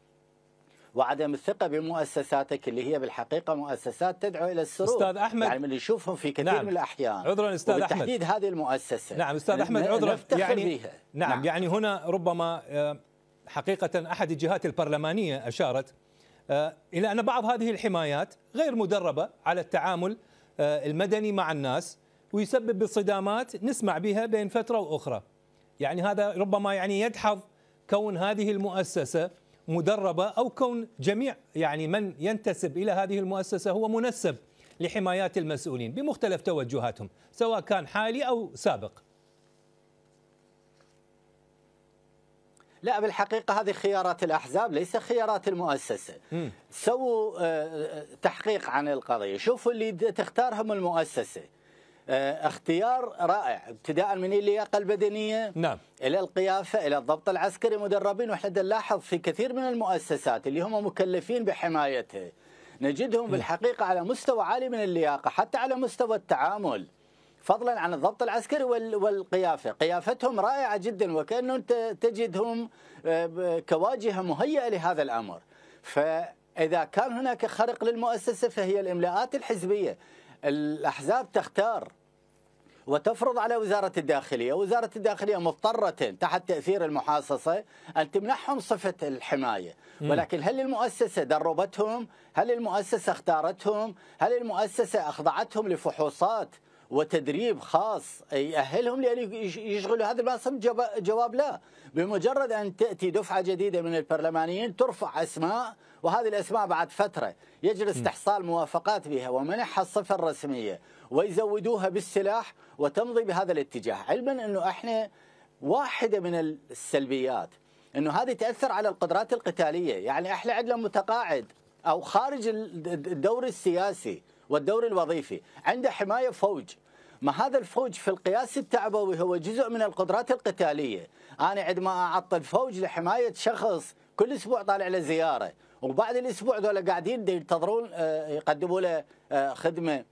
وعدم الثقة بمؤسساتك اللي هي بالحقيقة مؤسسات تدعو إلى السرور. أستاذ أحمد، يعني اللي يشوفهم في كثير نعم. من الأحيان. عذرا أستاذ أحمد، بالتحديد هذه المؤسسة. نعم أستاذ أحمد، عذرا يعني بيها. نعم. نعم يعني هنا ربما حقيقة أحد الجهات البرلمانية أشارت إلى أن بعض هذه الحمايات غير مدربة على التعامل المدني مع الناس، ويسبب الصدامات نسمع بها بين فترة وأخرى. يعني هذا ربما يعني يدحض كون هذه المؤسسة مدربة، أو كون جميع يعني من ينتسب إلى هذه المؤسسة هو منسب لحمايات المسؤولين بمختلف توجهاتهم سواء كان حالي أو سابق. لا بالحقيقة هذه خيارات الأحزاب ليس خيارات المؤسسة. م. سووا تحقيق عن القضية، شوفوا اللي تختارهم المؤسسة. اختيار رائع، ابتداء من اللياقه البدنيه نعم. الى القيافه، الى الضبط العسكري، مدربين. واحنا نلاحظ في كثير من المؤسسات اللي هم مكلفين بحمايتها نجدهم م. بالحقيقه على مستوى عالي من اللياقه، حتى على مستوى التعامل، فضلا عن الضبط العسكري والقيافه. قيافتهم رائعه جدا، وكانه تجدهم كواجهه مهيئه لهذا الامر. فاذا كان هناك خرق للمؤسسه فهي الاملاءات الحزبيه. الأحزاب تختار وتفرض على وزارة الداخلية، وزارة الداخلية مضطرة تحت تأثير المحاصصة أن تمنحهم صفة الحماية. ولكن هل المؤسسة دربتهم؟ هل المؤسسة اختارتهم؟ هل المؤسسة أخضعتهم لفحوصات وتدريب خاص يأهلهم لأن يشغلوا هذا المنصب؟ جواب لا. بمجرد أن تأتي دفعة جديدة من البرلمانيين ترفع أسماء، وهذه الأسماء بعد فترة يجري استحصال موافقات بها ومنحها الصفة الرسمية ويزودوها بالسلاح وتمضي بهذا الاتجاه. علما أنه إحنا واحدة من السلبيات أنه هذه تأثر على القدرات القتالية. يعني إحنا عندنا متقاعد أو خارج الدور السياسي والدور الوظيفي عنده حماية فوج. ما هذا الفوج في القياس التعبوي هو جزء من القدرات القتالية. أنا عندما أعطل فوج لحماية شخص كل أسبوع طالع له زيارة، وبعد الأسبوع ذولا قاعدين ينتظرون يقدموا له خدمة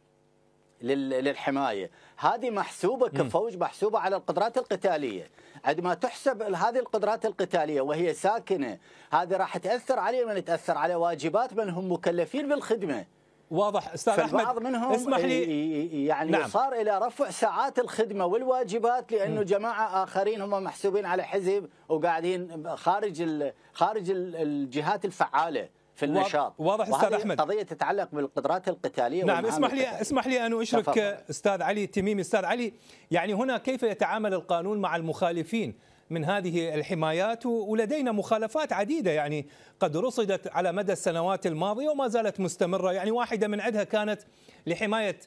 للحماية، هذه محسوبة كفوج، محسوبة على القدرات القتالية. عندما تحسب هذه القدرات القتالية وهي ساكنة، هذه راح تأثر عليه من تأثر على واجبات من هم مكلفين بالخدمة. واضح استاذ احمد، فالبعض منهم اسمح لي يعني نعم. صار الى رفع ساعات الخدمه والواجبات لانه م. جماعه اخرين هم محسوبين على حزب وقاعدين خارج ال خارج ال الجهات الفعاله في النشاط. واضح استاذ احمد، قضيه تتعلق بالقدرات القتاليه. نعم اسمح لي اسمح لي ان اشرك تفضل. استاذ علي التميمي، استاذ علي يعني هنا كيف يتعامل القانون مع المخالفين من هذه الحمايات؟ ولدينا مخالفات عديدة يعني قد رصدت على مدى السنوات الماضية وما زالت مستمرة. يعني واحدة من عدها كانت لحماية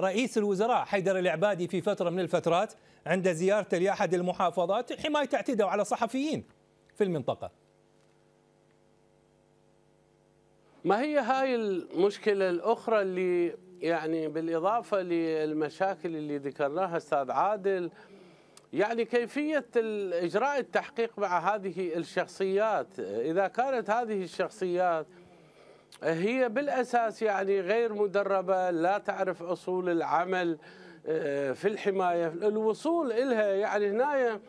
رئيس الوزراء حيدر العبادي في فترة من الفترات عند زيارته لأحد المحافظات، الحماية تعتدوا على صحفيين في المنطقة. ما هي هاي المشكلة الأخرى اللي يعني بالإضافة للمشاكل اللي ذكرناها أستاذ عادل، يعني كيفية إجراء التحقيق مع هذه الشخصيات إذا كانت هذه الشخصيات هي بالأساس يعني غير مدربة، لا تعرف أصول العمل في الحماية، الوصول إلها. يعني هنا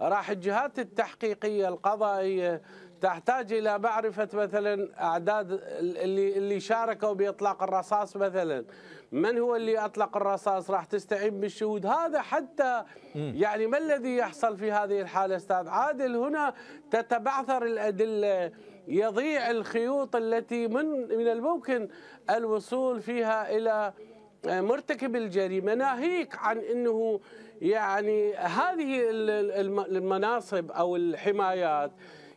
راح الجهات التحقيقية القضائية تحتاج إلى معرفة مثلا أعداد اللي اللي شاركوا بإطلاق الرصاص، مثلا من هو اللي أطلق الرصاص، راح تستعين بالشهود. هذا حتى يعني ما الذي يحصل في هذه الحالة أستاذ عادل؟ هنا تتبعثر الأدلة، يضيع الخيوط التي من من الممكن الوصول فيها إلى مرتكب الجريمة، ناهيك عن أنه يعني هذه المناصب أو الحمايات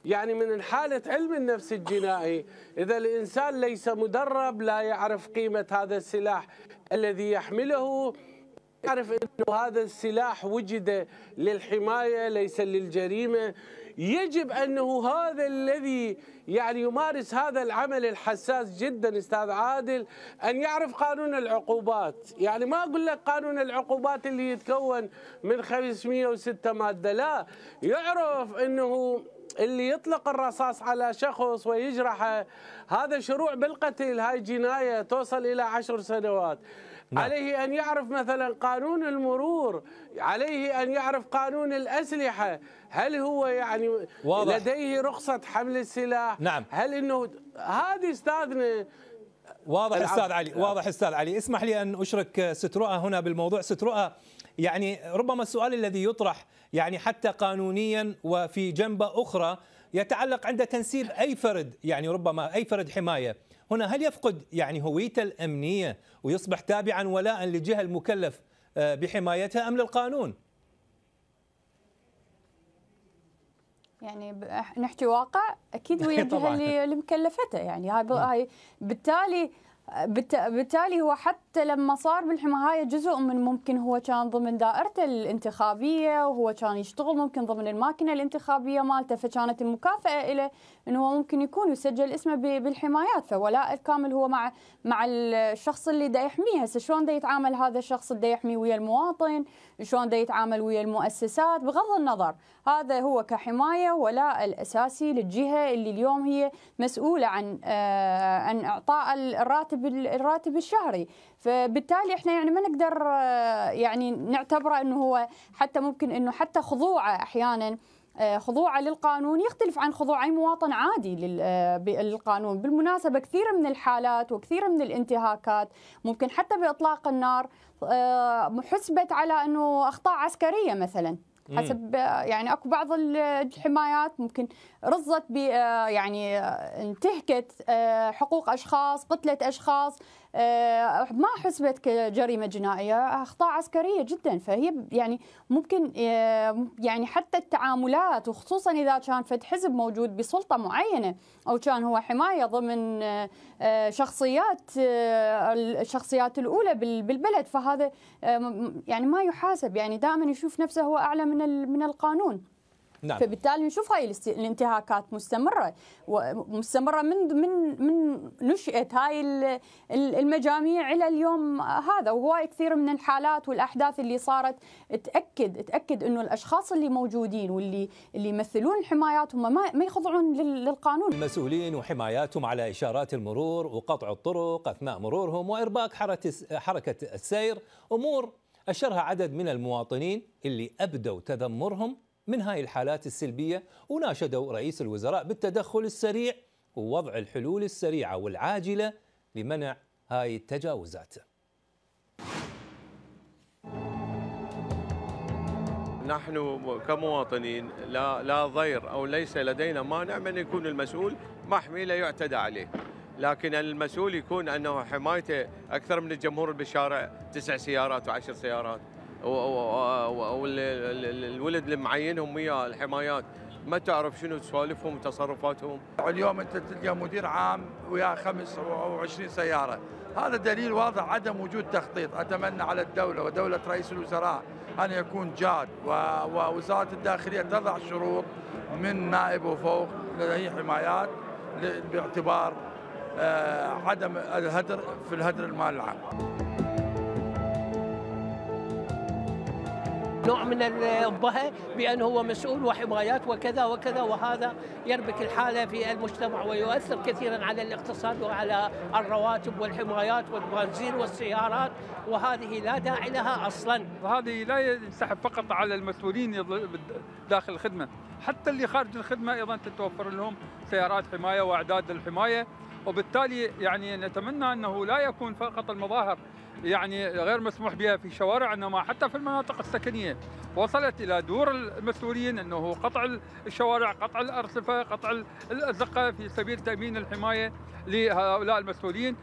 يعني من حالة علم النفس الجنائي. إذا الإنسان ليس مدرب، لا يعرف قيمة هذا السلاح الذي يحمله، يعرف أنه هذا السلاح وجد للحماية ليس للجريمة، يجب أنه هذا الذي يعني يمارس هذا العمل الحساس جدا أستاذ عادل أن يعرف قانون العقوبات. يعني ما أقول لك قانون العقوبات اللي يتكون من خمسمئة وستة مادة، لا، يعرف أنه اللي يطلق الرصاص على شخص ويجرحه هذا شروع بالقتل، هاي جناية توصل إلى عشر سنوات. نعم. عليه أن يعرف مثلا قانون المرور، عليه أن يعرف قانون الأسلحة، هل هو يعني واضح. لديه رخصة حمل السلاح؟ نعم. هل إنه هذه استاذنا واضح العب. أستاذ علي، واضح أستاذ علي، اسمح لي أن أشرك ست رؤى هنا بالموضوع. ست رؤى، يعني ربما السؤال الذي يطرح يعني حتى قانونيا وفي جنبة أخرى يتعلق عند تنسيب أي فرد، يعني ربما أي فرد حماية هنا، هل يفقد يعني هويته الأمنية ويصبح تابعا ولاء للجهة المكلف بحمايتها أم للقانون؟ يعني نحكي واقع أكيد ويا الجهة اللي مكلفته، يعني هاي بالتالي بالتالي هو حتى لما صار بالحماية جزء من، ممكن هو كان ضمن دائرته الانتخابية وهو كان يشتغل ممكن ضمن الماكينة الانتخابية مالته، فكانت المكافأة له انه هو ممكن يكون يسجل اسمه بالحمايات، فولاء الكامل هو مع مع الشخص اللي دا يحميه. هسه شلون دا يتعامل هذا الشخص اللي دا يحميه ويا المواطن، شلون دا يتعامل ويا المؤسسات، بغض النظر هذا هو كحماية ولاء الاساسي للجهة اللي اليوم هي مسؤولة عن عن اعطاء الراتب الراتب الشهري، فبالتالي احنا يعني ما نقدر يعني نعتبره انه هو حتى ممكن انه حتى خضوعه احيانا خضوعه للقانون يختلف عن خضوع اي مواطن عادي للقانون. بالمناسبه كثير من الحالات وكثير من الانتهاكات ممكن حتى باطلاق النار حسبت على انه اخطاء عسكريه مثلا، حسب يعني اكو بعض الحمايات ممكن رصت ب يعني انتهكت حقوق اشخاص، قتلت اشخاص، ما حسبت كجريمه جنائيه، اخطاء عسكريه جدا. فهي يعني ممكن يعني حتى التعاملات، وخصوصا اذا كان فد حزب موجود بسلطه معينه او كان هو حمايه ضمن شخصيات الشخصيات الاولى بالبلد، فهذا يعني ما يحاسب، يعني دائما يشوف نفسه هو اعلى من من القانون. نعم. فبالتالي نشوف هاي الانتهاكات مستمرة ومستمرة من من من نشأة هاي المجاميع إلى اليوم هذا، وهواي كثير من الحالات والأحداث اللي صارت تأكد تأكد إنه الأشخاص اللي موجودين واللي اللي يمثلون الحمايات هم ما ما يخضعون للقانون. مسؤولين وحماياتهم على إشارات المرور وقطع الطرق أثناء مرورهم وإرباك حركة السير، أمور أشرها عدد من المواطنين اللي أبدوا تذمرهم من هاي الحالات السلبية، وناشدوا رئيس الوزراء بالتدخل السريع ووضع الحلول السريعة والعاجلة لمنع هاي التجاوزات. نحن كمواطنين لا لا ضير أو ليس لدينا مانع من يكون المسؤول محمي لا يعتدى عليه، لكن المسؤول يكون أنه حمايته أكثر من الجمهور بالشارع تسع سيارات وعشر سيارات، والولد اللي معينهم ويا الحمايات ما تعرف شنو سوالفهم وتصرفاتهم. اليوم انت تلقى مدير عام ويا خمس او عشرين سياره، هذا دليل واضح عدم وجود تخطيط. اتمنى على الدوله ودوله رئيس الوزراء ان يكون جاد، ووزاره الداخليه تضع شروط من نائب وفوق لديه حمايات باعتبار عدم الهدر في الهدر المال العام. نوع من الضهة بأنه هو مسؤول وحمايات وكذا وكذا، وهذا يربك الحالة في المجتمع ويؤثر كثيرا على الاقتصاد وعلى الرواتب والحمايات والبنزين والسيارات، وهذه لا داعي لها أصلا. هذه لا ينسحب فقط على المسؤولين داخل الخدمة، حتى اللي خارج الخدمة أيضا تتوفر لهم سيارات حماية وأعداد الحماية، وبالتالي يعني نتمنى أنه لا يكون فقط المظاهر يعني غير مسموح بها في شوارع، انما حتى في المناطق السكنيه وصلت الى دور المسؤولين انه قطع الشوارع، قطع الارصفه، قطع الازقه في سبيل تامين الحمايه لهؤلاء المسؤولين.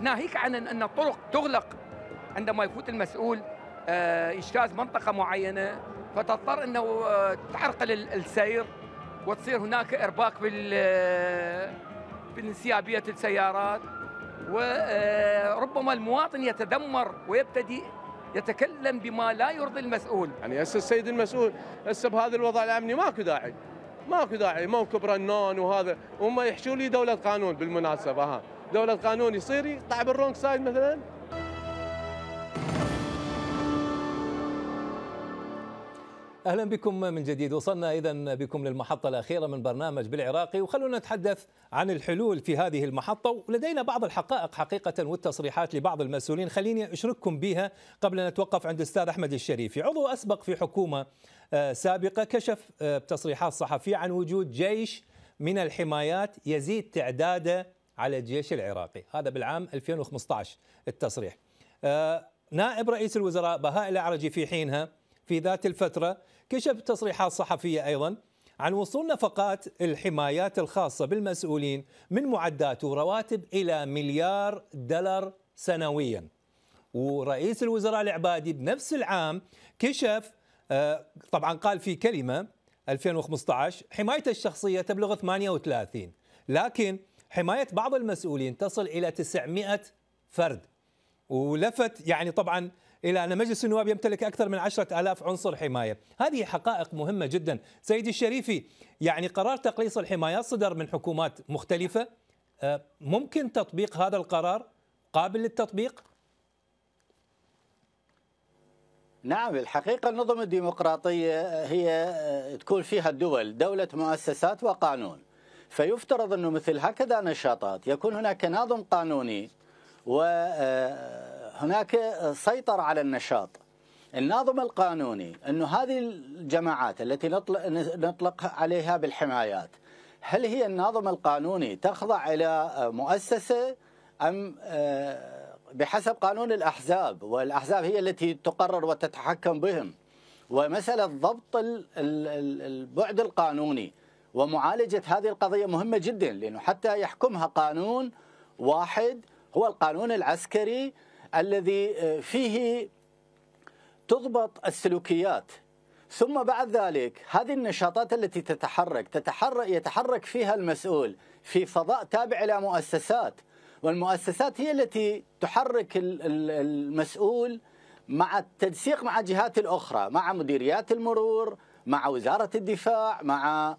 ناهيك عن ان الطرق تغلق عندما يفوت المسؤول اجتاز منطقه معينه، فتضطر انه تعرقل السير وتصير هناك ارباك بال بانسيابية السيارات، وربما المواطن يتذمر ويبتدي يتكلم بما لا يرضي المسؤول. يعني هسه السيد المسؤول هسه بهذا الوضع الامني ماكو داعي، ماكو داعي موكب رنان وهذا، وهم يحشوا لي دولة قانون بالمناسبة، ها دولة قانون يصير يقطع بالرونج سايد مثلا. أهلا بكم من جديد. وصلنا إذن بكم للمحطة الأخيرة من برنامج بالعراقي، وخلونا نتحدث عن الحلول في هذه المحطة، ولدينا بعض الحقائق حقيقة والتصريحات لبعض المسؤولين، خليني أشرككم بها قبل أن نتوقف عند الأستاذ أحمد الشريفي، عضو أسبق في حكومة سابقة، كشف بتصريحات صحفية عن وجود جيش من الحمايات يزيد تعداده على الجيش العراقي، هذا بالعام ألفين وخمسة عشر التصريح. نائب رئيس الوزراء بهاء الأعرجي في حينها في ذات الفترة كشف تصريحات صحفية أيضا عن وصول نفقات الحمايات الخاصة بالمسؤولين من معدات ورواتب إلى مليار دولار سنويا. ورئيس الوزراء العبادي بنفس العام كشف، طبعا قال في كلمة ألفين وخمسة عشر حماية الشخصية تبلغ ثمانية وثلاثين، لكن حماية بعض المسؤولين تصل إلى تسعمئة فرد. ولفت يعني طبعا إلى أن مجلس النواب يمتلك أكثر من عشرة آلاف عنصر حماية. هذه حقائق مهمة جدا سيدي الشريفي. يعني قرار تقليص الحمايات صدر من حكومات مختلفة، ممكن تطبيق هذا القرار؟ قابل للتطبيق؟ نعم، الحقيقة النظم الديمقراطية هي تكون فيها الدول دولة مؤسسات وقانون، فيفترض أنه مثل هكذا نشاطات يكون هناك ناظم قانوني وهناك سيطرة على النشاط. الناظم القانوني أنه هذه الجماعات التي نطلق, نطلق عليها بالحمايات، هل هي الناظم القانوني تخضع إلى مؤسسة أم بحسب قانون الأحزاب، والأحزاب هي التي تقرر وتتحكم بهم، ومسألة ضبط البعد القانوني ومعالجة هذه القضية مهمة جدا، لأنه حتى يحكمها قانون واحد هو القانون العسكري الذي فيه تضبط السلوكيات. ثم بعد ذلك هذه النشاطات التي تتحرك تتحرك يتحرك فيها المسؤول في فضاء تابع إلى مؤسسات، والمؤسسات هي التي تحرك المسؤول مع التنسيق مع الجهات الأخرى، مع مديريات المرور، مع وزارة الدفاع، مع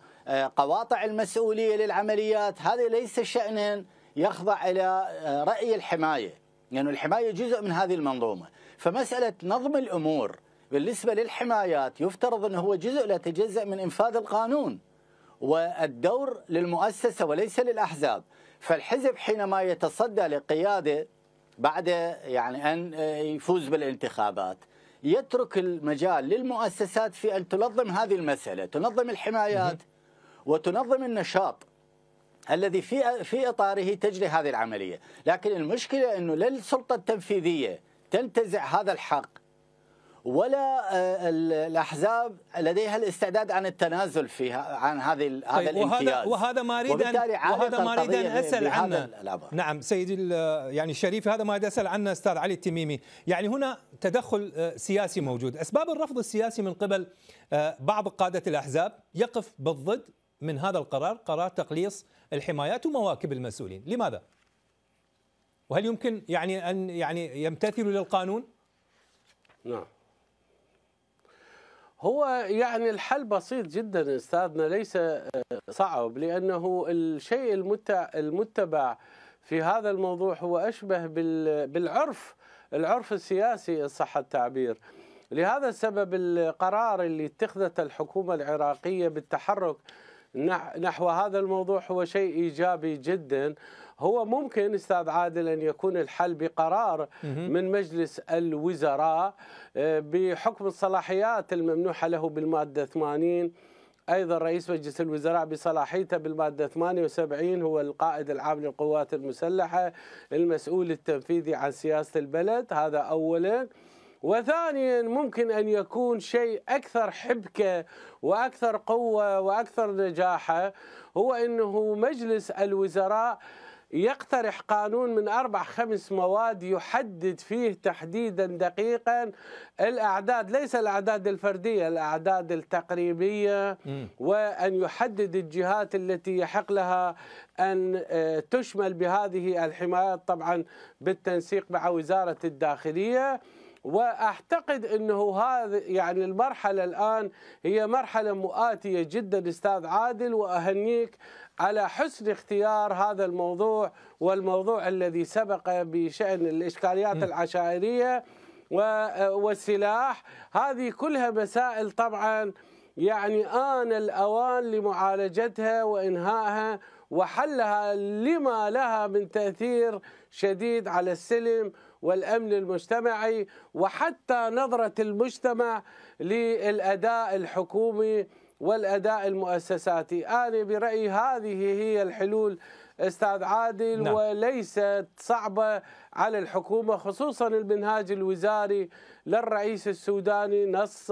قواطع المسؤولية للعمليات. هذا ليس شأناً يخضع إلى رأي الحماية، لأن يعني الحماية جزء من هذه المنظومة. فمسألة نظم الأمور بالنسبة للحمايات يفترض أنه هو جزء لا يتجزأ من إنفاذ القانون، والدور للمؤسسة وليس للأحزاب. فالحزب حينما يتصدى لقيادة بعد يعني أن يفوز بالانتخابات يترك المجال للمؤسسات في أن تنظم هذه المسألة، تنظم الحمايات وتنظم النشاط الذي في في اطاره تجري هذه العمليه، لكن المشكله انه لا السلطه التنفيذيه تنتزع هذا الحق، ولا الاحزاب لديها الاستعداد عن التنازل فيها عن هذه طيب هذا الامتياز. وهذا ما اريد وهذا ما اريد ان اسال عنه. نعم سيدي يعني الشريف، هذا ما اريد اسال عنه استاذ علي التميمي. يعني هنا تدخل سياسي موجود، اسباب الرفض السياسي من قبل بعض قاده الاحزاب يقف بالضد من هذا القرار، قرار تقليص الحمايات ومواكب المسؤولين، لماذا؟ وهل يمكن يعني أن يعني يمتثلوا للقانون؟ نعم، هو يعني الحل بسيط جدا أستاذنا، ليس صعب، لأنه الشيء المتبع في هذا الموضوع هو أشبه بالعرف العرف السياسي إن صح التعبير. لهذا السبب القرار اللي اتخذته الحكومة العراقية بالتحرك نحو هذا الموضوع هو شيء إيجابي جدا. هو ممكن أستاذ عادل أن يكون الحل بقرار من مجلس الوزراء بحكم الصلاحيات الممنوحة له بالمادة ثمانين، أيضا رئيس مجلس الوزراء بصلاحيته بالمادة ثمانية وسبعين هو القائد العام للقوات المسلحة المسؤول التنفيذي عن سياسة البلد، هذا أولا. وثانيا ممكن أن يكون شيء أكثر حبكة وأكثر قوة وأكثر نجاحة، هو أنه مجلس الوزراء يقترح قانون من أربع خمس مواد يحدد فيه تحديدا دقيقا الأعداد، ليس الأعداد الفردية، الأعداد التقريبية، وأن يحدد الجهات التي يحق لها أن تشمل بهذه الحمايات، طبعا بالتنسيق مع وزارة الداخلية. وأعتقد أنه هذا يعني المرحلة الآن هي مرحلة مؤاتية جدا أستاذ عادل، وأهنيك على حسن اختيار هذا الموضوع والموضوع الذي سبق بشأن الإشكاليات العشائرية والسلاح، هذه كلها مسائل طبعا يعني آن الأوان لمعالجتها وإنهائها وحلها لما لها من تأثير شديد على السلم والأمن المجتمعي وحتى نظرة المجتمع للأداء الحكومي والأداء المؤسساتي. أنا برأيي هذه هي الحلول أستاذ عادل. نعم. وليست صعبة على الحكومة، خصوصا المنهاج الوزاري للرئيس السوداني نص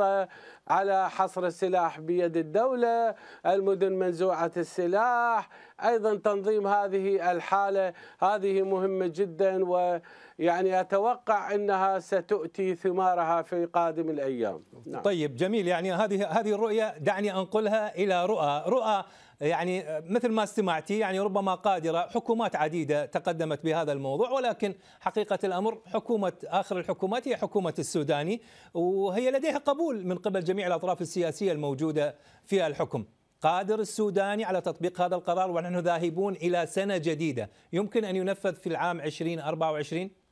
على حصر السلاح بيد الدولة، المدن منزوعة السلاح، أيضا تنظيم هذه الحالة. هذه مهمة جدا ويعني أتوقع أنها ستؤتي ثمارها في قادم الأيام. نعم. طيب جميل، يعني هذه هذه الرؤية دعني أنقلها إلى رؤى. رؤى يعني مثل ما استمعتي يعني ربما قادرة حكومات عديدة تقدمت بهذا الموضوع، ولكن حقيقة الأمر حكومة آخر الحكومات هي حكومة السوداني، وهي لديها قبول من قبل جميع الأطراف السياسية الموجودة في الحكم. قادر السوداني على تطبيق هذا القرار ونحن ذاهبون إلى سنة جديدة، يمكن أن ينفذ في العام ألفين وأربعة وعشرين؟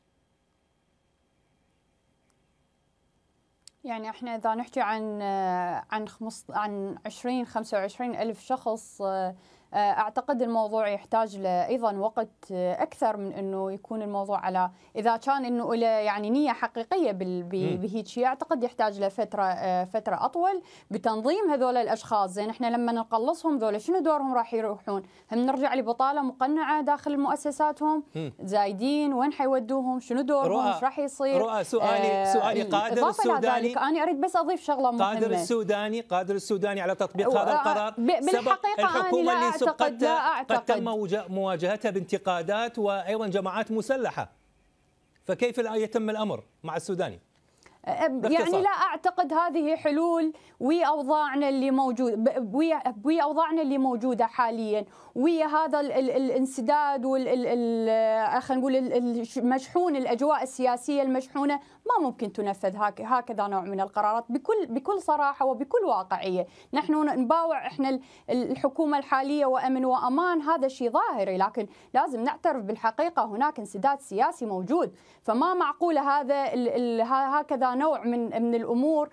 يعني احنا اذا نحكي عن عن عن عشرين خمسة وعشرين الف شخص، اعتقد الموضوع يحتاج ايضا وقت اكثر من انه يكون الموضوع على اذا كان انه له يعني نيه حقيقيه بهيك شيء، اعتقد يحتاج له فتره فتره اطول بتنظيم هذول الاشخاص. زين احنا لما نقلصهم ذولا شنو دورهم راح يروحون؟ هم نرجع لبطاله مقنعه داخل مؤسساتهم زايدين، وين حيودوهم؟ شنو دورهم؟ ايش راح يصير؟ رؤى سؤالي آه سؤالي قادر السوداني، انا اريد بس اضيف شغله مهمه. قادر السوداني قادر السوداني على تطبيق هذا القرار بالحقيقه انا قد قد تم مواجهتها بانتقادات وأيضا جماعات مسلحة، فكيف يتم الأمر مع السوداني؟ يعني لا أعتقد هذه حلول ويا أوضاعنا اللي موجود ويا أوضاعنا اللي موجودة حاليا، ويا هذا ال ال الانسداد وال خلينا نقول المشحون، الأجواء السياسية المشحونة، ما ممكن تنفذ هكذا نوع من القرارات بكل بكل صراحة وبكل واقعية. نحن نباوع احنا الحكومة الحالية وأمن وأمان، هذا شيء ظاهري، لكن لازم نعترف بالحقيقة هناك انسداد سياسي موجود، فما معقولة هذا ال ال هكذا نوع من من الامور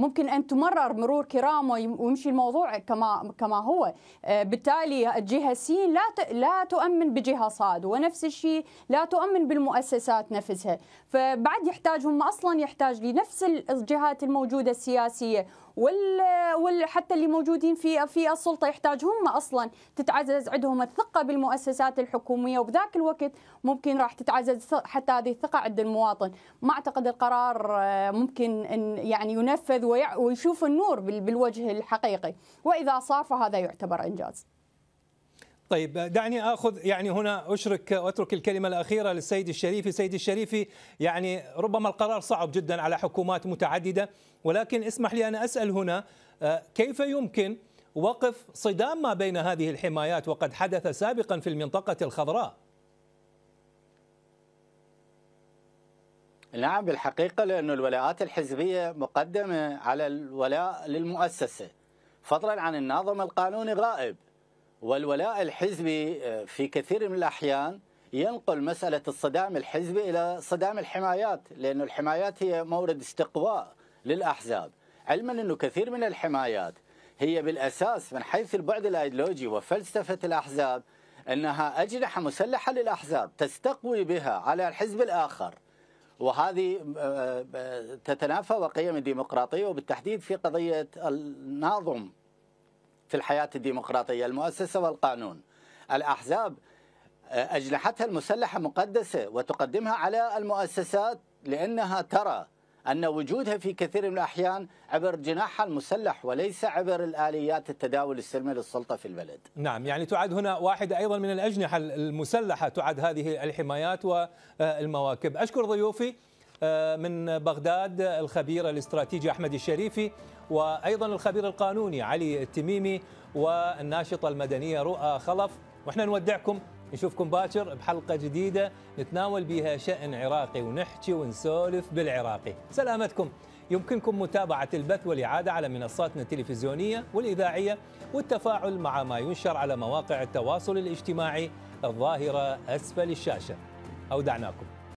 ممكن ان تمرر مرور كرام ويمشي الموضوع كما كما هو. بالتالي جهه س لا لا تؤمن بجهه صاد، ونفس الشيء لا تؤمن بالمؤسسات نفسها، فبعد يحتاجهم اصلا يحتاج لنفس الجهات الموجوده السياسيه وال حتى اللي موجودين في في السلطه يحتاجهم اصلا تتعزز عندهم الثقه بالمؤسسات الحكوميه، وبذاك الوقت ممكن راح تتعزز حتى هذه الثقه عند المواطن. ما اعتقد القرار ممكن ان يعني ينفذ ويشوف النور بالوجه الحقيقي، واذا صار فهذا يعتبر انجاز. طيب دعني اخذ يعني هنا اشرك واترك الكلمه الاخيره للسيد الشريفي. سيد الشريفي يعني ربما القرار صعب جدا على حكومات متعدده، ولكن اسمح لي أن أسأل هنا كيف يمكن وقف صدام ما بين هذه الحمايات وقد حدث سابقا في المنطقة الخضراء؟ نعم بالحقيقة، لأن الولاءات الحزبية مقدمة على الولاء للمؤسسة، فضلا عن الناظم القانوني غائب، والولاء الحزبي في كثير من الأحيان ينقل مسألة الصدام الحزبي إلى صدام الحمايات، لأن الحمايات هي مورد استقواء للأحزاب، علما أنه كثير من الحمايات هي بالأساس من حيث البعد الأيديولوجي وفلسفة الأحزاب أنها أجنحة مسلحة للأحزاب تستقوي بها على الحزب الآخر، وهذه تتنافى وقيم الديمقراطية، وبالتحديد في قضية الناظم في الحياة الديمقراطية، المؤسسة والقانون. الأحزاب أجنحتها المسلحة مقدسة وتقدمها على المؤسسات، لأنها ترى أن وجودها في كثير من الأحيان عبر جناحها المسلح وليس عبر الآليات التداول السلمي للسلطة في البلد. نعم، يعني تعد هنا واحدة أيضا من الأجنحة المسلحة، تعد هذه الحمايات والمواكب. أشكر ضيوفي من بغداد الخبير الاستراتيجي أحمد الشريفي، وأيضا الخبير القانوني علي التميمي، والناشطة المدنية رؤى خلف. وإحنا نودعكم، نشوفكم باكر بحلقة جديدة نتناول بها شأن عراقي ونحكي ونسولف بالعراقي. سلامتكم. يمكنكم متابعة البث والإعادة على منصاتنا التلفزيونية والإذاعية، والتفاعل مع ما ينشر على مواقع التواصل الاجتماعي الظاهرة أسفل الشاشة. أودعناكم.